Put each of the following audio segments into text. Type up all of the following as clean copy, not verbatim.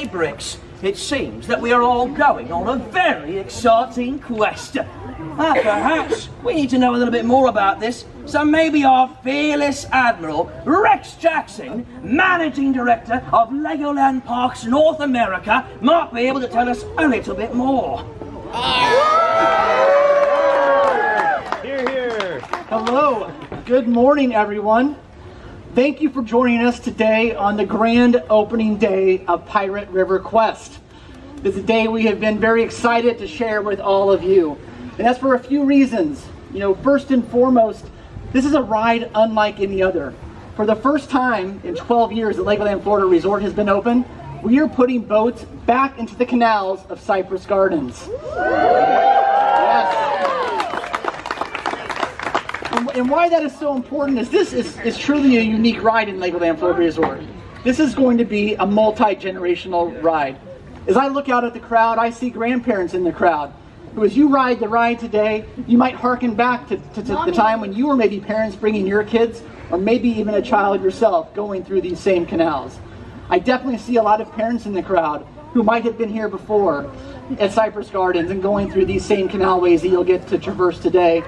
day, Bricks, it seems that we are all going on a very exciting quest. Perhaps we need to know a little bit more about this, so maybe our fearless Admiral, Rex Jackson, Managing Director of Legoland Parks North America, might be able to tell us a little bit more. Hear, hear. Hello, good morning everyone. Thank you for joining us today on the grand opening day of Pirate River Quest. This is a day we have been very excited to share with all of you. And that's for a few reasons. You know, first and foremost, this is a ride unlike any other. For the first time in 12 years that Legoland Florida Resort has been open, we are putting boats back into the canals of Cypress Gardens. Yes. And why that is so important is this is truly a unique ride in Legoland Florida Resort. This is going to be a multi-generational ride. As I look out at the crowd, I see grandparents in the crowd, who as you ride the ride today, you might hearken back to the time when you were maybe parents bringing your kids, or maybe even a child yourself going through these same canals. I definitely see a lot of parents in the crowd who might have been here before at Cypress Gardens and going through these same canalways that you'll get to traverse today.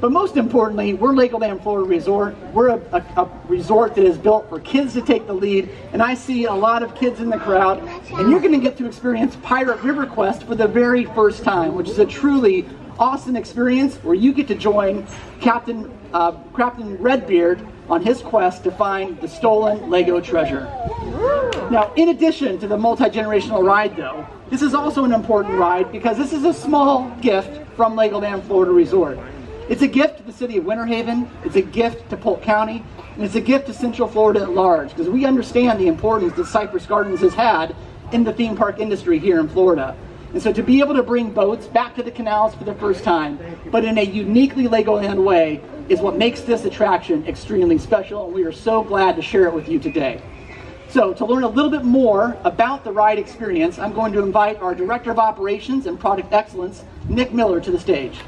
But most importantly, we're Legoland Florida Resort. We're a resort that is built for kids to take the lead, and I see a lot of kids in the crowd, and you're gonna get to experience Pirate River Quest for the very first time, which is a truly awesome experience where you get to join Captain Redbeard on his quest to find the stolen Lego treasure. Now, in addition to the multi-generational ride though, this is also an important ride because this is a small gift from Legoland Florida Resort. It's a gift to the city of Winter Haven, it's a gift to Polk County, and it's a gift to Central Florida at large, because we understand the importance that Cypress Gardens has had in the theme park industry here in Florida. And so to be able to bring boats back to the canals for the first time, but in a uniquely Legoland way, is what makes this attraction extremely special, and we are so glad to share it with you today. So to learn a little bit more about the ride experience, I'm going to invite our Director of Operations and Product Excellence, Nick Miller, to the stage.